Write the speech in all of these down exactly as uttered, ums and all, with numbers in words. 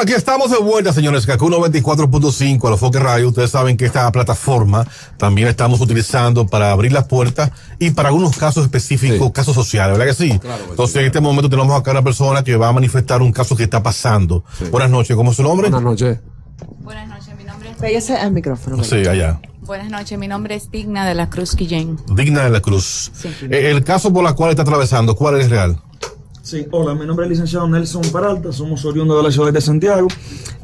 Bueno, aquí estamos de vuelta, señores. Kakuno veinticuatro punto cinco, al Enfoque Radio. Ustedes saben que esta plataforma también estamos utilizando para abrir las puertas y para algunos casos específicos, sí. casos sociales, ¿verdad que sí? Claro, entonces, sí, en este claro. momento tenemos acá una persona que va a manifestar un caso que está pasando. Sí. Buenas noches, ¿cómo es su nombre? Buenas noches. Buenas noches, mi nombre es... Pégase al micrófono. Sí, allá. Buenas noches, mi nombre es Digna de la Cruz Guillén. Digna de la Cruz. Sí. Eh, el caso por la cual está atravesando, ¿cuál es real? Sí, hola, mi nombre es licenciado Nelson Peralta, somos oriundos de la ciudad de Santiago.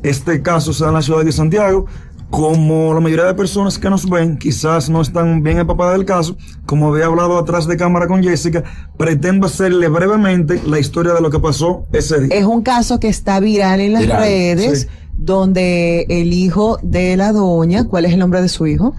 Este caso se da en la ciudad de Santiago. Como la mayoría de personas que nos ven quizás no están bien empapadas del caso, como había hablado atrás de cámara con Jessica, pretendo hacerle brevemente la historia de lo que pasó ese día. Es un caso que está viral en las viral, redes, sí. donde el hijo de la doña, ¿cuál es el nombre de su hijo?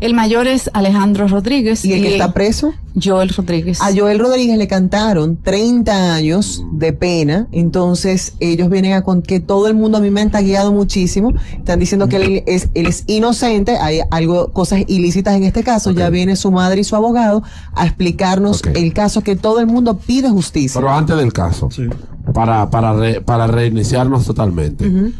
El mayor es Alejandro Rodríguez. ¿Y el y que está preso? Joel Rodríguez. A Joel Rodríguez le cantaron treinta años de pena. Entonces ellos vienen a con que todo el mundo, a mí me han tagueado muchísimo. Están diciendo que él es, él es inocente. Hay algo, cosas ilícitas en este caso. Okay. Ya viene su madre y su abogado a explicarnos okay. el caso, que todo el mundo pide justicia. Pero antes del caso, sí. para, para, re, para reiniciarnos totalmente. Uh-huh.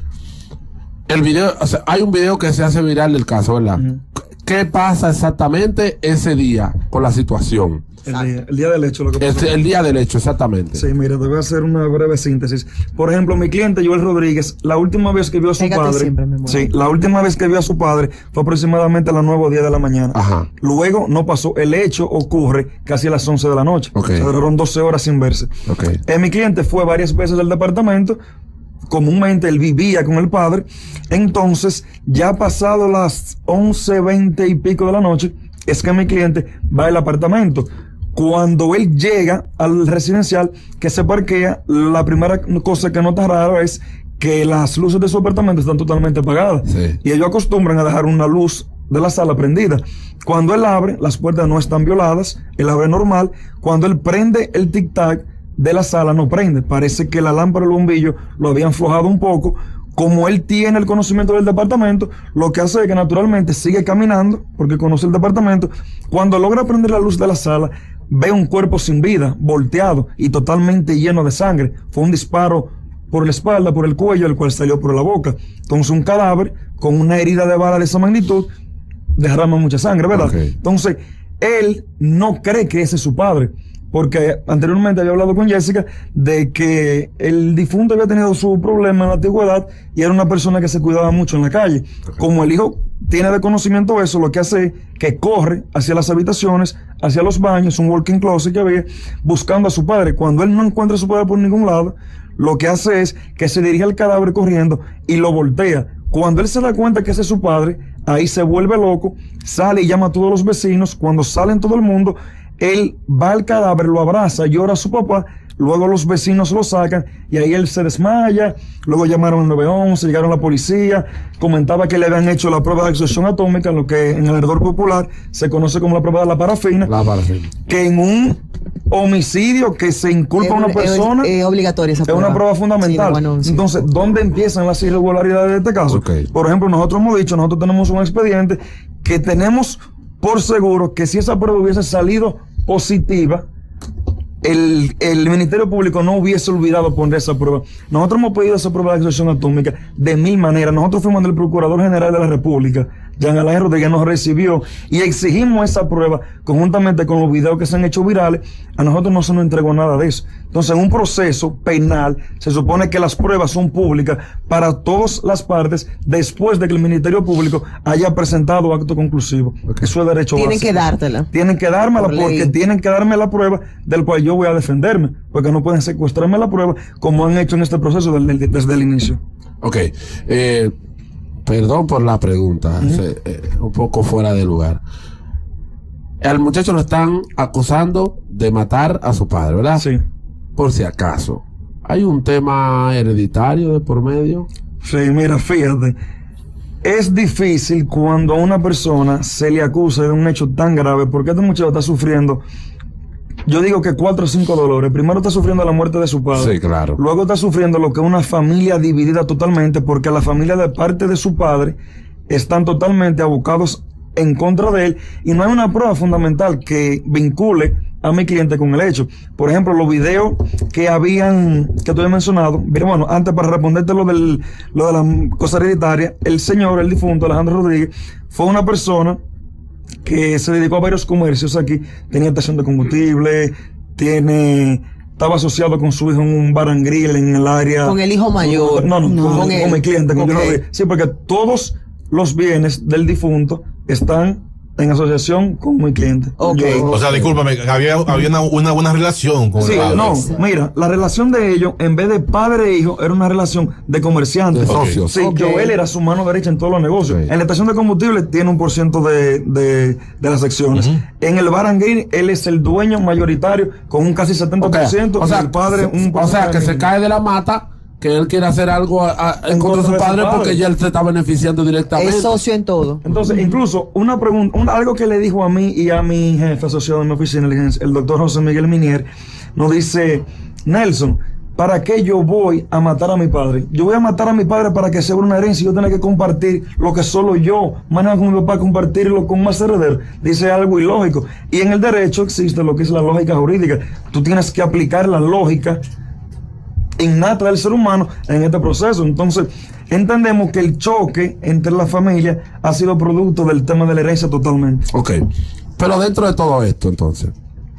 El video, o sea, hay un video que se hace viral del caso, ¿verdad? Uh-huh. ¿Qué pasa exactamente ese día con la situación? El día, el día del hecho. Lo que pasó. El, el día del hecho, exactamente. Sí, mira, te voy a hacer una breve síntesis. Por ejemplo, mi cliente Joel Rodríguez, la última vez que vio a su Pégate padre, siempre, sí, la última vez que vio a su padre fue aproximadamente a las nueve o diez de la mañana. Ajá. Luego no pasó. El hecho ocurre casi a las once de la noche. Okay. Se duraron doce horas sin verse. Okay. Eh, mi cliente fue varias veces al departamento. Comúnmente él vivía con el padre. Entonces, ya pasado las once, veinte y pico de la noche, es que mi cliente va al apartamento. Cuando él llega al residencial, que se parquea, la primera cosa que nota raro es que las luces de su apartamento están totalmente apagadas. Sí. Y ellos acostumbran a dejar una luz de la sala prendida. Cuando él abre, las puertas no están violadas, él abre normal. Cuando él prende el tic-tac de la sala, no prende. Parece que la lámpara o el bombillo lo habían aflojado un poco. Como él tiene el conocimiento del departamento, lo que hace es que naturalmente sigue caminando, porque conoce el departamento. Cuando logra prender la luz de la sala, ve un cuerpo sin vida, volteado y totalmente lleno de sangre. Fue un disparo por la espalda, por el cuello, el cual salió por la boca. Entonces un cadáver con una herida de bala de esa magnitud derrama mucha sangre, ¿verdad? Okay. Entonces él no cree que ese es su padre, porque anteriormente había hablado con Jessica de que el difunto había tenido su problema en la antigüedad y era una persona que se cuidaba mucho en la calle. Okay. Como el hijo tiene de conocimiento eso, lo que hace es que corre hacia las habitaciones, hacia los baños, un walk-in closet que había, buscando a su padre. Cuando él no encuentra a su padre por ningún lado, lo que hace es que se dirige al cadáver corriendo y lo voltea. Cuando él se da cuenta que ese es su padre, ahí se vuelve loco, sale y llama a todos los vecinos. Cuando salen todo el mundo, él va al cadáver, lo abraza, llora a su papá, luego los vecinos lo sacan y ahí él se desmaya. Luego llamaron al nueve once, llegaron la policía, comentaba que le habían hecho la prueba de explosión atómica, lo que en el ardor popular se conoce como la prueba de la parafina. La parafina. Que en un homicidio que se inculpa a una persona es, es obligatoria esa prueba. Es una prueba fundamental. Sí, bueno, sí. Entonces, ¿dónde empiezan las irregularidades de este caso? Okay. Por ejemplo, nosotros hemos dicho, nosotros tenemos un expediente que tenemos por seguro que si esa prueba hubiese salido positiva, el, el Ministerio Público no hubiese olvidado poner esa prueba. Nosotros hemos pedido esa prueba de explosión atómica de mil maneras. Nosotros fuimos del Procurador General de la República, Jean Alain Rodríguez, nos recibió y exigimos esa prueba conjuntamente con los videos que se han hecho virales. A nosotros no se nos entregó nada de eso. Entonces, en un proceso penal se supone que las pruebas son públicas para todas las partes después de que el Ministerio Público haya presentado acto conclusivo. Okay. Eso es derecho básico. Tienen que dártela. Tienen que dármela por porque ley. Tienen que darme la prueba del cual yo voy a defenderme, porque no pueden secuestrarme la prueba como han hecho en este proceso desde, desde el inicio. Ok. Eh... Perdón por la pregunta, uh-huh. se, eh, un poco fuera de lugar. Al muchacho lo están acusando de matar a su padre, ¿verdad? Sí. Por si acaso, ¿hay un tema hereditario de por medio? Sí, mira, fíjate. Es difícil cuando a una persona se le acusa de un hecho tan grave, porque este muchacho está sufriendo... Yo digo que cuatro o cinco dolores. Primero está sufriendo la muerte de su padre. Sí, claro. Luego está sufriendo lo que es una familia dividida totalmente, porque la familia de parte de su padre están totalmente abocados en contra de él y no hay una prueba fundamental que vincule a mi cliente con el hecho. Por ejemplo, los videos que habían, que tú habías mencionado. Mira, bueno, antes para responderte lo, del, lo de las cosas hereditarias, el señor, el difunto Alejandro Rodríguez, fue una persona que se dedicó a varios comercios aquí. Tenía estación de combustible, tiene... estaba asociado con su hijo en un bar and grill en el área. ¿Con el hijo mayor? No, no, no con, con, el, con mi cliente. Con okay. yo, sí, porque todos los bienes del difunto están en asociación con mi cliente. Okay. Yo, o sea, discúlpame, había, había una, una, una relación con sí, el padre. No, mira, la relación de ellos, en vez de padre e hijo, era una relación de comerciantes. De socios. Sí, okay. Joel era su mano derecha en todos los negocios. Okay. En la estación de combustible tiene un por ciento de, de, de las acciones. Uh-huh. En el bar and grill, él es el dueño mayoritario con un casi setenta por ciento. Okay. O sea, el padre, un o sea que se cae de la mata. Que él quiere hacer algo a, a, en contra de su padre porque ya él se está beneficiando directamente. Es socio en todo. Entonces, incluso, una pregunta, un, algo que le dijo a mí y a mi jefe asociado de mi oficina, el, el doctor José Miguel Minier, nos dice, Nelson, ¿para qué yo voy a matar a mi padre? Yo voy a matar a mi padre para que sea una herencia y yo tenga que compartir lo que solo yo manejo con mi papá, compartirlo con más herederos. Dice algo ilógico. Y en el derecho existe lo que es la lógica jurídica. Tú tienes que aplicar la lógica innata del ser humano en este proceso. Entonces, entendemos que el choque entre la familia ha sido producto del tema de la herencia totalmente. Ok, pero dentro de todo esto, entonces,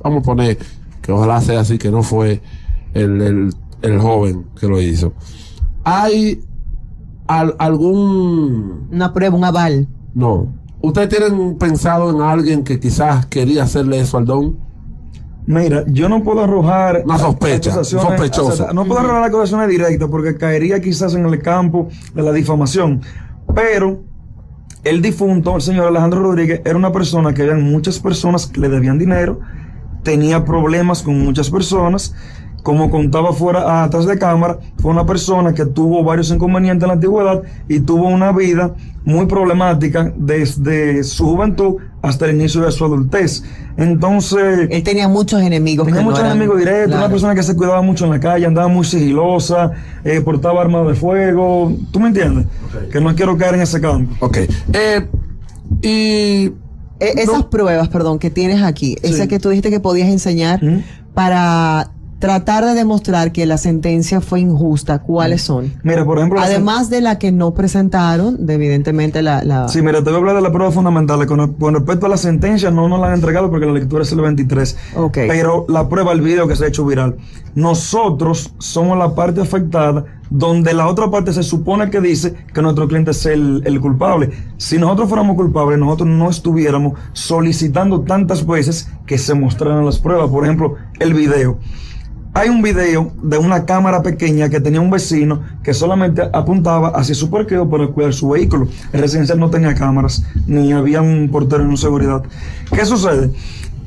vamos a poner que ojalá sea así, que no fue el, el, el joven que lo hizo. ¿Hay al, algún... una prueba, un aval? No. ¿Ustedes tienen pensado en alguien que quizás quería hacerle eso al don? Mira, yo no puedo arrojar una sospecha, sospechosa. No puedo arrojar acusaciones directas porque caería quizás en el campo de la difamación. Pero el difunto, el señor Alejandro Rodríguez, era una persona que había muchas personas que le debían dinero, tenía problemas con muchas personas. Como contaba fuera, atrás de cámara, fue una persona que tuvo varios inconvenientes en la antigüedad y tuvo una vida muy problemática desde su juventud hasta el inicio de su adultez. Entonces... él tenía muchos enemigos. Tenía muchos no eran, enemigos directos, claro. Una persona que se cuidaba mucho en la calle, andaba muy sigilosa, eh, portaba armas de fuego. ¿Tú me entiendes? Okay. Que no quiero caer en ese campo. Ok. Eh, y... Eh, esas no. pruebas, perdón, que tienes aquí, sí. Esa que tú dijiste que podías enseñar ¿Mm? para... tratar de demostrar que la sentencia fue injusta, ¿cuáles son? Mira, por ejemplo... además de la que no presentaron, de evidentemente la, la... Sí, mira, te voy a hablar de la prueba fundamental. Con, con respecto a la sentencia, no nos la han entregado porque la lectura es el veintitrés. Ok. Pero la prueba, el video que se ha hecho viral. Nosotros somos la parte afectada donde la otra parte se supone que dice que nuestro cliente es el, el culpable. Si nosotros fuéramos culpables, nosotros no estuviéramos solicitando tantas veces que se mostraran las pruebas. Por ejemplo, el video. Hay un video de una cámara pequeña que tenía un vecino que solamente apuntaba hacia su parqueo para cuidar su vehículo. El residencial no tenía cámaras, ni había un portero en seguridad. ¿Qué sucede?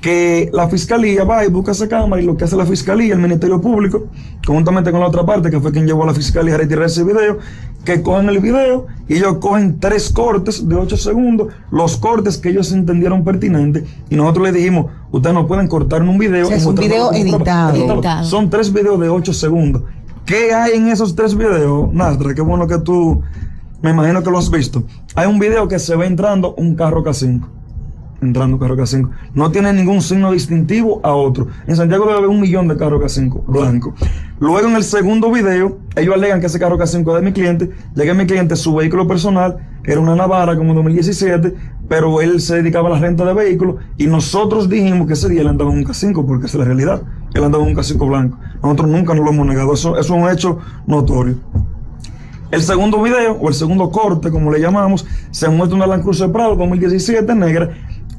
Que la fiscalía va y busca esa cámara y lo que hace la fiscalía, el Ministerio Público, conjuntamente con la otra parte, que fue quien llevó a la fiscalía a retirar ese video, que cogen el video y ellos cogen tres cortes de ocho segundos, los cortes que ellos entendieron pertinentes, y nosotros les dijimos, ustedes no pueden cortar en un video. O sea, es un video editado. editado. Son tres videos de ocho segundos. ¿Qué hay en esos tres videos, Nastra? Qué bueno que tú, me imagino que lo has visto. Hay un video que se ve entrando un carro K cinco. Entrando carro K cinco. No tiene ningún signo distintivo a otro. En Santiago debe haber un millón de carros K cinco blancos. Luego en el segundo video, ellos alegan que ese carro K cinco es de mi cliente. Llega mi cliente, su vehículo personal, era una Navara como dos mil diecisiete, pero él se dedicaba a la renta de vehículos y nosotros dijimos que ese día él andaba en un K cinco, porque esa es la realidad. Él andaba en un K cinco blanco. Nosotros nunca nos lo hemos negado. Eso, eso es un hecho notorio. El segundo video, o el segundo corte, como le llamamos, se muestra una Land Cruiser Prado dos mil diecisiete negra,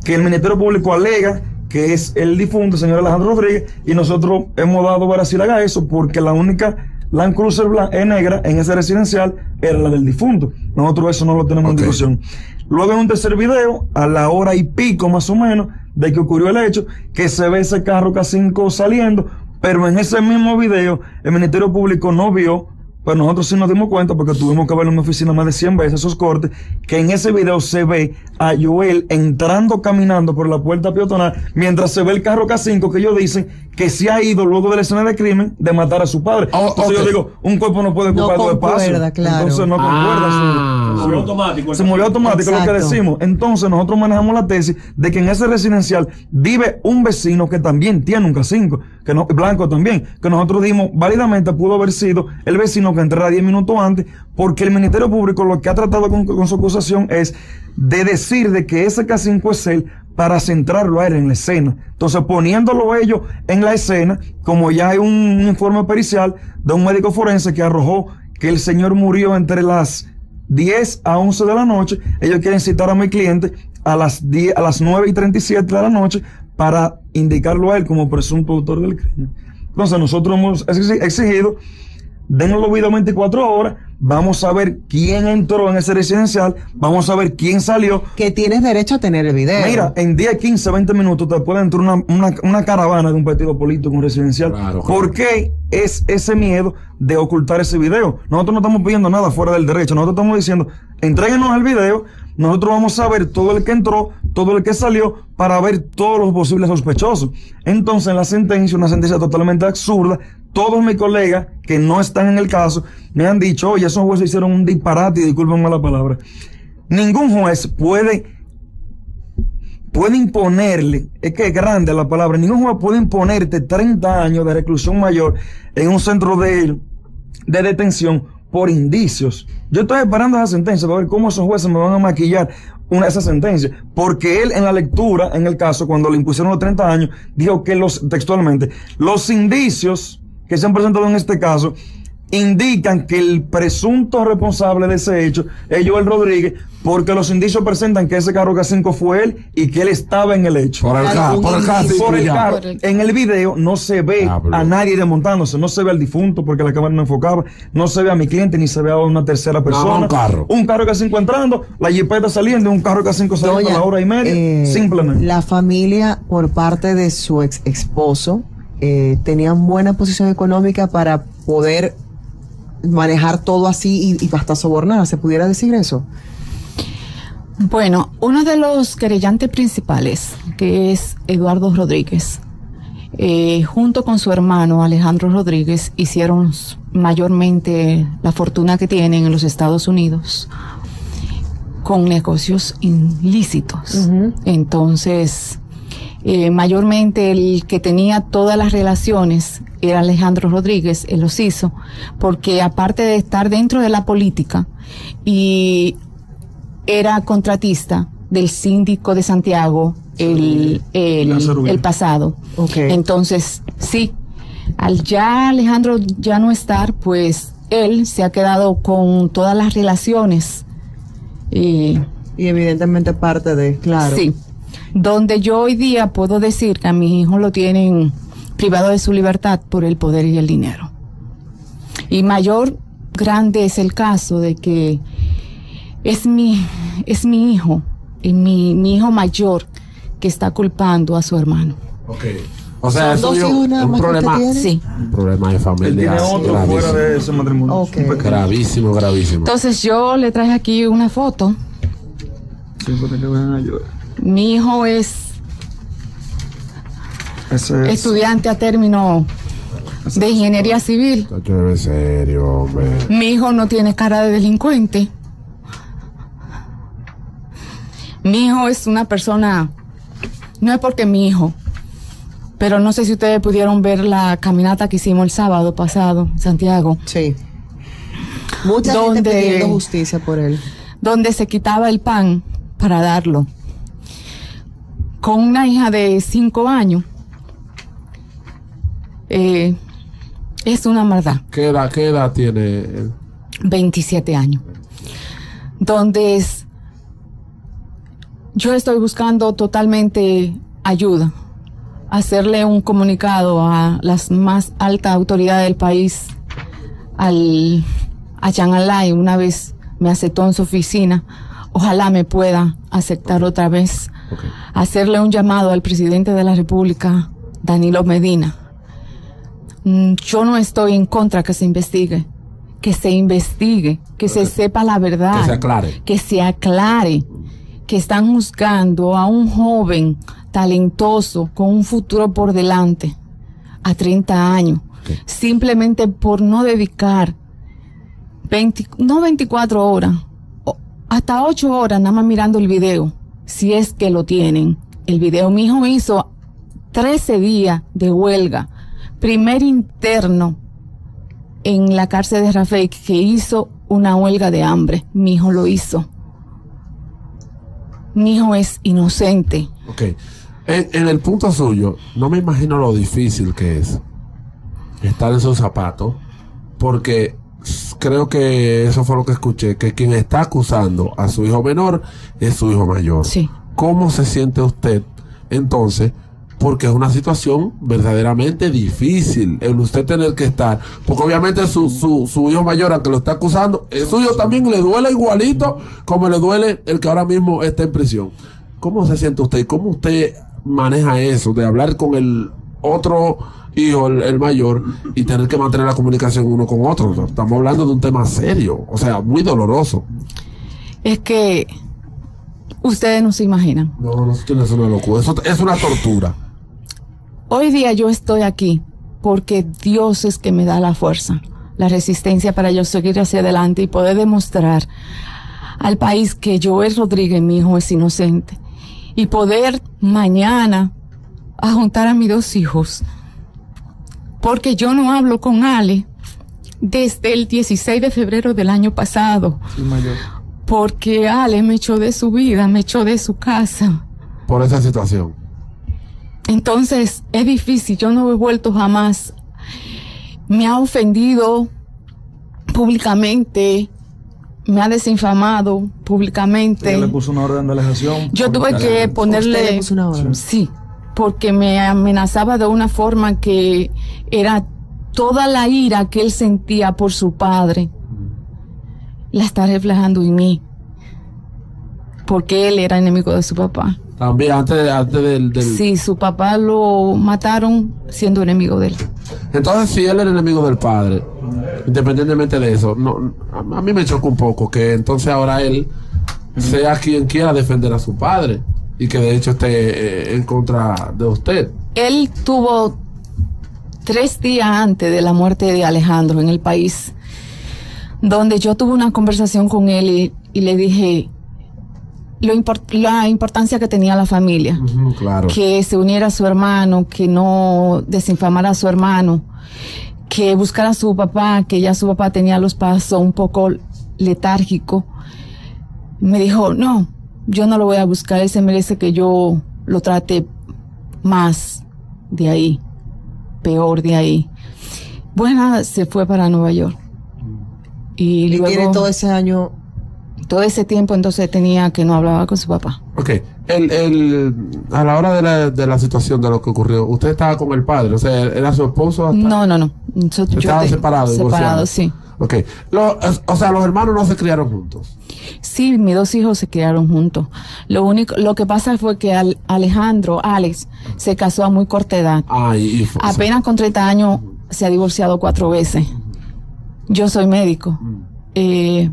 que el Ministerio Público alega que es el difunto, señor Alejandro Rodríguez, y nosotros hemos dado veracidad a eso porque la única Land Cruiser negra en ese residencial era la del difunto. Nosotros eso no lo tenemos okay. en discusión. Luego en un tercer video, a la hora y pico más o menos de que ocurrió el hecho, que se ve ese carro K cinco saliendo, pero en ese mismo video el Ministerio Público no vio. Pero nosotros sí nos dimos cuenta, porque tuvimos que verlo en mi oficina más de cien veces esos cortes, que en ese video se ve a Joel entrando, caminando por la puerta peatonal, mientras se ve el carro K cinco, que ellos dicen que se ha ido luego de la escena de crimen de matar a su padre. Oh, entonces okay. yo digo, un cuerpo no puede ocupar no dos espacios. Claro. Entonces no concuerda. Ah. Su... Se murió automático. Se murió automático, lo que decimos. Entonces nosotros manejamos la tesis de que en ese residencial vive un vecino que también tiene un K cinco, que no, blanco también, que nosotros dimos válidamente pudo haber sido el vecino que entrara diez minutos antes, porque el Ministerio Público lo que ha tratado con, con su acusación es de decir de que ese K cinco es él, para centrarlo a él en la escena. Entonces, poniéndolo ellos en la escena, como ya hay un informe pericial de un médico forense que arrojó que el señor murió entre las diez a once de la noche, ellos quieren citar a mi cliente a las, diez, a las nueve y treinta y siete de la noche para indicarlo a él como presunto autor del crimen. Entonces, nosotros hemos exigido, denle los videos veinticuatro horas, vamos a ver quién entró en ese residencial, vamos a ver quién salió. Que tienes derecho a tener el video. Mira, en diez, quince, veinte minutos te puede entrar una, una, una caravana de un partido político, un residencial. Claro, claro. ¿Por qué es ese miedo de ocultar ese video? Nosotros no estamos pidiendo nada fuera del derecho, nosotros estamos diciendo, entréguenos el video, nosotros vamos a ver todo el que entró, todo el que salió, para ver todos los posibles sospechosos. Entonces, en la sentencia, una sentencia totalmente absurda, todos mis colegas que no están en el caso me han dicho, oye, esos jueces hicieron un disparate, y discúlpenme la palabra. Ningún juez puede, puede imponerle, es que es grande la palabra, ningún juez puede imponerte treinta años de reclusión mayor en un centro de, de detención por indicios. Yo estoy esperando esa sentencia para ver cómo esos jueces me van a maquillar una, esa sentencia, porque él en la lectura, en el caso, cuando le impusieron los treinta años, dijo que los, textualmente, los indicios que se han presentado en este caso indican que el presunto responsable de ese hecho es Joel Rodríguez, porque los indicios presentan que ese carro K cinco fue él y que él estaba en el hecho. Por el carro, por el carro. Por el carro. En el video no se ve ah, a nadie desmontándose, no se ve al difunto porque la cámara no enfocaba, no se ve a mi cliente ni se ve a una tercera persona. No, no, un carro. Un carro K cinco entrando, la jipeta saliendo, un carro K cinco saliendo Doña, a la hora y media, eh, simplemente. La familia, por parte de su ex esposo, Eh, tenían buena posición económica para poder manejar todo así y, y hasta sobornar, ¿se pudiera decir eso? Bueno, uno de los querellantes principales, que es Eduardo Rodríguez, eh, junto con su hermano Alejandro Rodríguez, hicieron mayormente la fortuna que tienen en los Estados Unidos con negocios ilícitos. Uh-huh. Entonces, Eh, mayormente el que tenía todas las relaciones era Alejandro Rodríguez, él los hizo, porque aparte de estar dentro de la política, y era contratista del síndico de Santiago el, el, el pasado. Okay. Entonces, sí, al ya Alejandro ya no estar, pues él se ha quedado con todas las relaciones. Eh, y evidentemente parte de, claro. Sí. Donde yo hoy día puedo decir que a mis hijos lo tienen privado de su libertad por el poder y el dinero. Y mayor grande es el caso de que es mi, es mi hijo, y mi, mi hijo mayor, que está culpando a su hermano. Okay. O sea, eso yo, un, problema, sí. un problema de familia. Él tiene otro gravísimo. Fuera de ese matrimonio. Okay. Gravísimo, gravísimo. Entonces yo le traje aquí una foto. Sí, para que vayan a llorar. Mi hijo es, es estudiante a término de ingeniería civil. En serio, hombre. Mi hijo no tiene cara de delincuente. Mi hijo es una persona, no es porque mi hijo, pero no sé si ustedes pudieron ver la caminata que hicimos el sábado pasado, Santiago. Sí. Mucha donde, gente pidiendo justicia por él. Donde se quitaba el pan para darlo. Con una hija de cinco años, eh, es una maldad. ¿Qué edad, qué edad tiene él? veintisiete años. Donde es, yo estoy buscando totalmente ayuda, hacerle un comunicado a las más altas autoridades del país, al, a Jean Alain. Una vez me aceptó en su oficina, ojalá me pueda aceptar otra vez. Okay. Hacerle un llamado al presidente de la República, Danilo Medina. Yo no estoy en contra que se investigue, que se investigue, que se sepa la verdad, que se aclare, que se aclare, que están juzgando a un joven talentoso con un futuro por delante a treinta años, okay, simplemente por no dedicar veinte, no veinticuatro horas, hasta ocho horas nada más mirando el video, si es que lo tienen. El video, mi hijo hizo trece días de huelga, primer interno en la cárcel de Rafael que hizo una huelga de hambre. Mi hijo lo hizo. Mi hijo es inocente. Ok. En, en el punto suyo, no me imagino lo difícil que es estar en sus zapatos, porque creo que eso fue lo que escuché, que quien está acusando a su hijo menor es su hijo mayor. Sí. ¿Cómo se siente usted entonces? Porque es una situación verdaderamente difícil el usted tener que estar, porque obviamente su, su, su hijo mayor, al que lo está acusando, el suyo también le duele igualito como le duele el que ahora mismo está en prisión. ¿Cómo se siente usted? ¿Cómo usted maneja eso de hablar con el otro hijo, el, el mayor, y tener que mantener la comunicación uno con otro? Estamos hablando de un tema serio, o sea, muy doloroso. Es que ustedes no se imaginan. No, no, es una locura, eso es una tortura. Hoy día yo estoy aquí porque Dios es que me da la fuerza, la resistencia para yo seguir hacia adelante y poder demostrar al país que Joel Rodríguez, mi hijo, es inocente. Y poder mañana juntar a mis dos hijos. Porque yo no hablo con Ale desde el dieciséis de febrero del año pasado. Sí, mayor. Porque Ale me echó de su vida, me echó de su casa. Por esa situación. Entonces es difícil, yo no he vuelto jamás. Me ha ofendido públicamente, me ha desinfamado públicamente. Yo le puso una orden de alejación. Yo tuve que ponerle... Le puso una orden. Sí, porque me amenazaba de una forma que era toda la ira que él sentía por su padre. La está reflejando en mí, porque él era enemigo de su papá. También antes, antes del, del... Sí, su papá lo mataron siendo enemigo de él. Entonces, si él era enemigo del padre, independientemente de eso, no, a mí me choca un poco que entonces ahora él sea quien quiera defender a su padre y que de hecho esté eh, en contra de usted. Él tuvo tres días antes de la muerte de Alejandro en el país, donde yo tuve una conversación con él y, y le dije... Lo import- la importancia que tenía la familia, uh-huh, claro. Que se uniera a su hermano, que no desinfamara a su hermano, que buscara a su papá, que ya su papá tenía los pasos un poco letárgico. Me dijo, no, yo no lo voy a buscar, él se merece que yo lo trate más de ahí, peor de ahí. Bueno, se fue para Nueva York. Y, y luego, tiene todo ese año... Todo ese tiempo entonces tenía que no hablaba con su papá. Ok, el, el, a la hora de la, de la situación de lo que ocurrió, ¿usted estaba con el padre? O sea, ¿era su esposo? Hasta no, no, no. Yo, estaba yo separado. Separado, sí. Ok, lo, o sea, los hermanos no se criaron juntos. Sí, mis dos hijos se criaron juntos. Lo único, lo que pasa fue que al, Alejandro, Alex, se casó a muy corta edad. Ay, fue, apenas sí. Con treinta años se ha divorciado cuatro veces. Yo soy médico. Mm. Eh...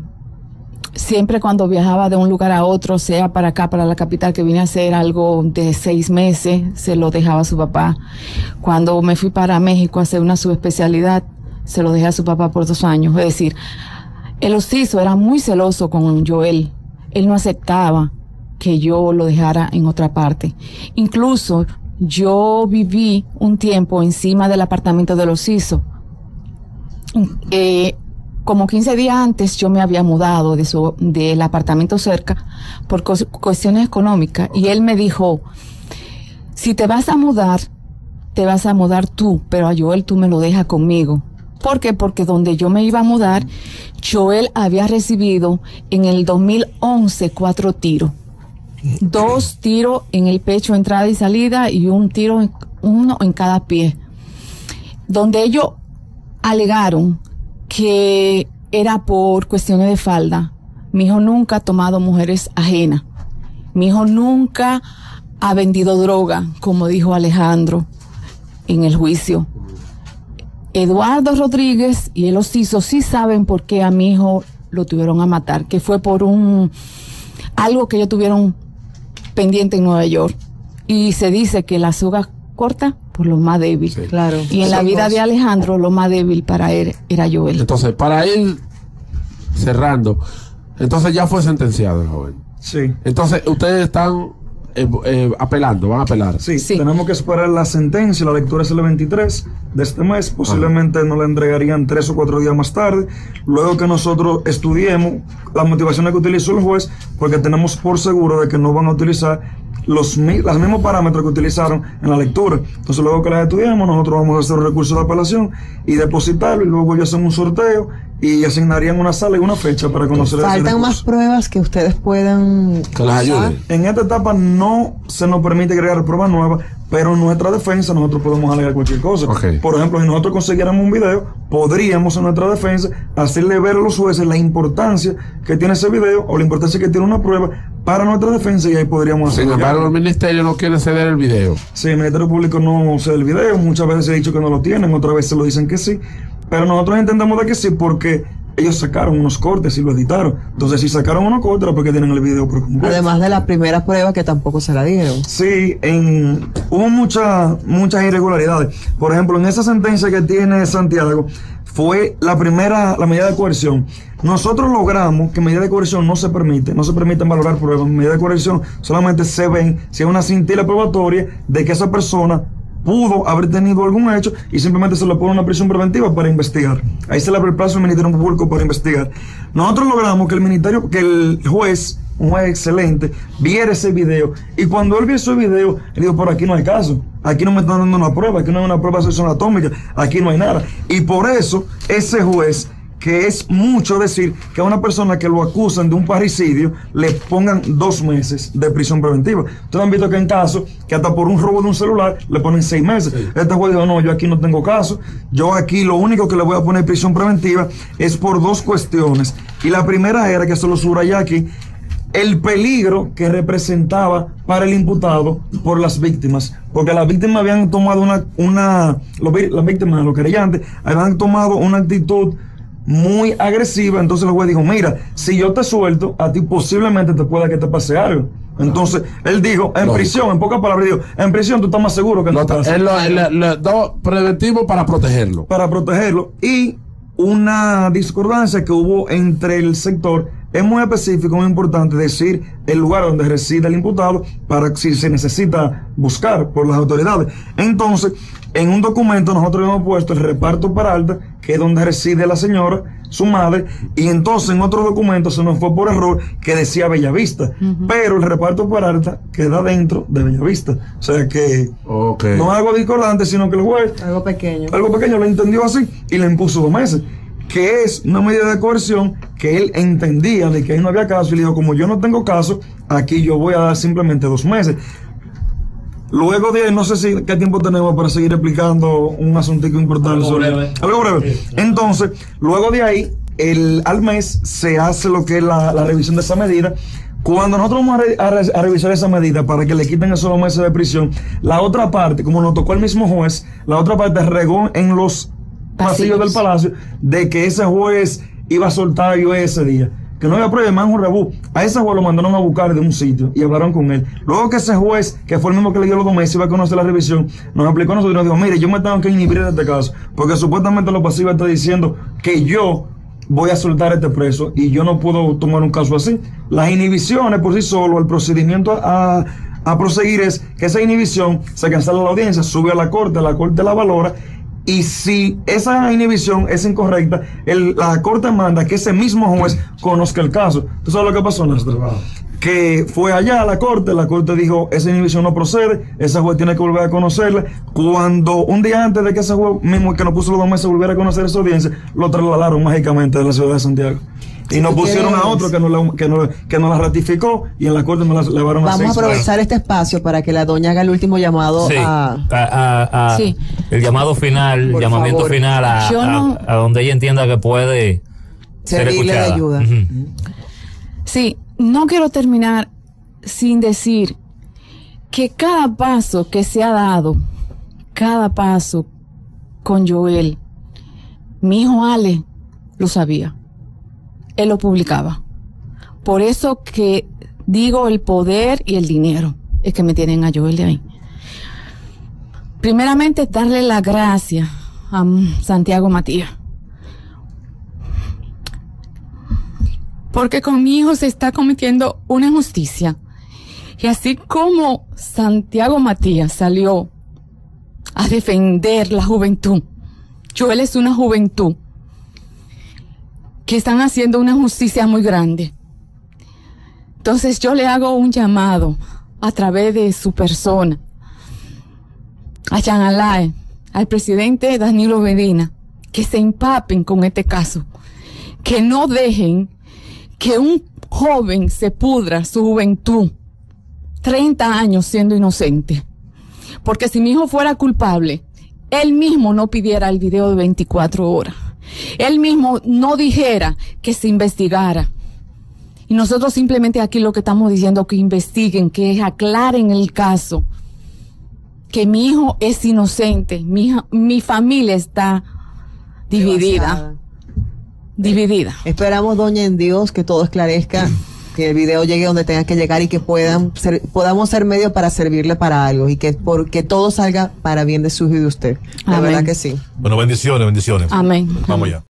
Siempre cuando viajaba de un lugar a otro, sea para acá, para la capital, que vine a hacer algo de seis meses, se lo dejaba a su papá. Cuando me fui para México a hacer una subespecialidad, se lo dejé a su papá por dos años. Es decir, el Ociso era muy celoso con Joel. Él no aceptaba que yo lo dejara en otra parte. Incluso yo viví un tiempo encima del apartamento del Ociso. Eh... Como quince días antes yo me había mudado de su, del apartamento cerca por cuestiones económicas. Okay. Y él me dijo, si te vas a mudar, te vas a mudar tú, pero a Joel tú me lo dejas conmigo. ¿Por qué? Porque donde yo me iba a mudar, Joel había recibido en el dos mil once cuatro tiros. Dos tiros en el pecho, entrada y salida, y un tiro, en, uno en cada pie. Donde ellos alegaron que era por cuestiones de falda. Mi hijo nunca ha tomado mujeres ajenas. Mi hijo nunca ha vendido droga, como dijo Alejandro en el juicio. Eduardo Rodríguez y el Ociso sí saben por qué a mi hijo lo tuvieron a matar, que fue por un algo que ellos tuvieron pendiente en Nueva York. Y se dice que la soga corta por lo más débil. Sí. Claro. Y en la vida de Alejandro, lo más débil para él era Joel. Entonces, para él, cerrando, Entonces ya fue sentenciado el joven. Sí. Entonces ustedes están eh, eh, apelando, van a apelar. Sí, sí, tenemos que esperar la sentencia. La lectura es el veintitrés de este mes. Posiblemente Ajá. nos la entregarían tres o cuatro días más tarde. Luego que nosotros estudiemos las motivaciones que utilizó el juez, porque tenemos por seguro de que no van a utilizar los, los mismos parámetros que utilizaron en la lectura. Entonces luego que las estudiamos, nosotros vamos a hacer un recurso de apelación y depositarlo, y luego ya hacen un sorteo y asignarían una sala y una fecha para conocer. Faltan más pruebas que ustedes puedan que las ayuden. En esta etapa no se nos permite agregar pruebas nuevas, pero en nuestra defensa nosotros podemos alegar cualquier cosa. Okay. Por ejemplo, si nosotros consiguiéramos un video, podríamos en nuestra defensa hacerle ver a los jueces la importancia que tiene ese video o la importancia que tiene una prueba para nuestra defensa, y ahí podríamos hacer. Sin embargo, el ministerio no quiere ceder el video. Sí, el Ministerio Público no cede el video. Muchas veces se ha dicho que no lo tienen, otras veces se lo dicen que sí. Pero nosotros entendemos de que sí, porque ellos sacaron unos cortes y lo editaron. Entonces, si sacaron unos cortes, porque tienen el video por completo. Además de la primera prueba que tampoco se la dieron. Sí, en, hubo muchas muchas irregularidades. Por ejemplo, en esa sentencia que tiene Santiago, fue la primera, la medida de coerción. Nosotros logramos que medida de coerción no se permite, no se permiten valorar pruebas. Medida de coerción solamente se ven si hay una cintila probatoria de que esa persona pudo haber tenido algún hecho, y simplemente se le pone una prisión preventiva para investigar. Ahí se le abre el plazo al Ministerio Público para investigar. Nosotros logramos que el ministerio, que el juez, un juez excelente, viera ese video, y cuando él vio ese video, él dijo: por aquí no hay caso, aquí no me están dando una prueba, aquí no hay una prueba de sección atómica, aquí no hay nada. Y por eso ese juez, que es mucho decir que a una persona que lo acusan de un parricidio le pongan dos meses de prisión preventiva. Ustedes han visto que en casos que hasta por un robo de un celular le ponen seis meses. Sí. Este juez dijo: no, yo aquí no tengo caso, yo aquí lo único que le voy a poner prisión preventiva es por dos cuestiones. Y la primera era, que se lo subrayé aquí, el peligro que representaba para el imputado por las víctimas, porque las víctimas habían tomado una, una las víctimas, los querellantes, habían tomado una actitud muy agresiva. Entonces el juez dijo: mira, si yo te suelto, a ti posiblemente te pueda que te pase algo. Entonces él dijo, en Lógico. prisión, en pocas palabras, dijo: en prisión tú estás más seguro que no te pase. Él le dio preventivo para protegerlo. Para protegerlo. Y una discordancia que hubo entre el sector, es muy específico, muy importante decir el lugar donde reside el imputado para si se necesita buscar por las autoridades. Entonces, en un documento nosotros hemos puesto el reparto Peralta, que es donde reside la señora, su madre, y entonces en otro documento se nos fue por error que decía Bellavista, uh-huh. pero el reparto Peralta queda dentro de Bellavista. O sea que okay. no es algo discordante, sino que el juez, algo pequeño, algo pequeño lo entendió así y le impuso dos meses, que es una medida de coerción que él entendía de que ahí no había caso, y le dijo: como yo no tengo caso, aquí yo voy a dar simplemente dos meses. Luego de ahí, no sé si qué tiempo tenemos para seguir explicando un asuntico importante. Algo sobre, breve. Algo breve. Entonces, luego de ahí, el, al mes se hace lo que es la, la revisión de esa medida. Cuando nosotros vamos a, re, a, re, a revisar esa medida para que le quiten esos dos meses de prisión, la otra parte, como nos tocó el mismo juez, la otra parte regó en los pasillos del palacio de que ese juez iba a soltar yo ese día, que no había prueba, más un rebú. A ese juez lo mandaron a buscar de un sitio y hablaron con él. Luego que ese juez, que fue el mismo que le dio los dos meses, iba a conocer la revisión, nos explicó a nosotros y nos dijo: mire, yo me tengo que inhibir de este caso, porque supuestamente los pasivos están diciendo que yo voy a soltar a este preso y yo no puedo tomar un caso así. Las inhibiciones por sí solo, el procedimiento a... a a proseguir es que esa inhibición se cancela la audiencia, sube a la corte, la corte la valora. Y si esa inhibición es incorrecta, el, la corte manda que ese mismo juez conozca el caso. ¿Tú sabes lo que pasó, Néstor? Que fue allá a la corte, la corte dijo: esa inhibición no procede, ese juez tiene que volver a conocerla. Cuando un día antes de que ese juez mismo que nos puso los dos meses volviera a conocer esa audiencia, lo trasladaron mágicamente de la ciudad de Santiago. Y nos pusieron a otro que no la, que no, que no la ratificó, y en la corte nos la llevaron a seis. Vamos a aprovechar este espacio para que la doña haga el último llamado. Sí, a, a, a, a sí. el llamado final, el llamamiento favor. final a, no a, a donde ella entienda que puede servirle de ayuda. Uh-huh. Sí, no quiero terminar sin decir que cada paso que se ha dado, cada paso con Joel, mi hijo Ale lo sabía. Él lo publicaba. Por eso que digo el poder y el dinero es que me tienen a Joel de ahí. Primeramente, darle la gracia a Santiago Matías porque con mi hijo se está cometiendo una injusticia. Y así como Santiago Matías salió a defender la juventud, Joel es una juventud que están haciendo una injusticia muy grande. Entonces yo le hago un llamado a través de su persona a Jean Alain, al presidente Danilo Medina, que se empapen con este caso, que no dejen que un joven se pudra su juventud, treinta años siendo inocente. Porque si mi hijo fuera culpable, él mismo no pidiera el video de veinticuatro horas. Él mismo no dijera que se investigara. Y nosotros simplemente aquí lo que estamos diciendo es que investiguen, que aclaren el caso. Que mi hijo es inocente, mi, hija, mi familia está dividida. Dividida. Esperamos, doña, en Dios, que todo esclarezca, que el video llegue donde tenga que llegar y que puedan ser, podamos ser medio para servirle para algo y que, por, que todo salga para bien de su y de usted. La Amén. Verdad que sí. Bueno, bendiciones, bendiciones. Amén. Vamos ya.